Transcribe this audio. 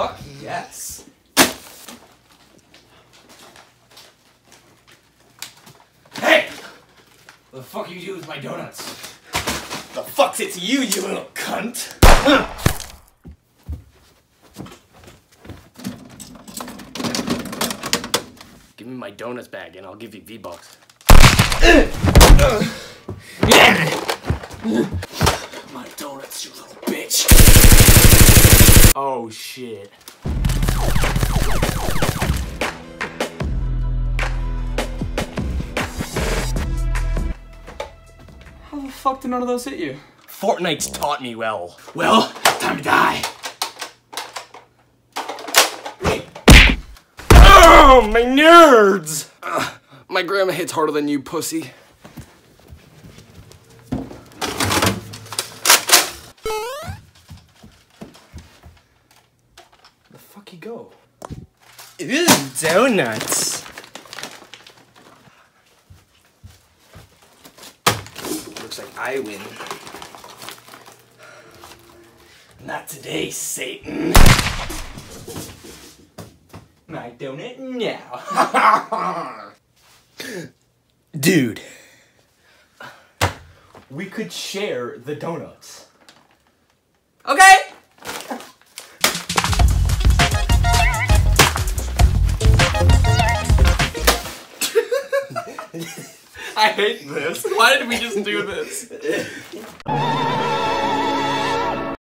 Fuck yes. Hey! What the fuck you do with my donuts? The fuck's it to you, you little cunt? Give me my donuts back and I'll give you V-Bucks. My donuts, you little bitch. Oh shit. How the fuck did none of those hit you? Fortnite's taught me well. Well, time to die. Oh, my nerds! My grandma hits harder than you, pussy. Where the fuck you go? Ew, donuts. Looks like I win. Not today, Satan. My donut now. Dude. We could share the donuts. Okay! I hate this. Why did we just do this?